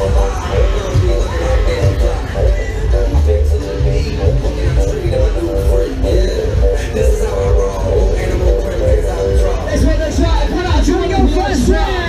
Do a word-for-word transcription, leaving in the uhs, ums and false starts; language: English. Let's make the drive. Come on, join your first round.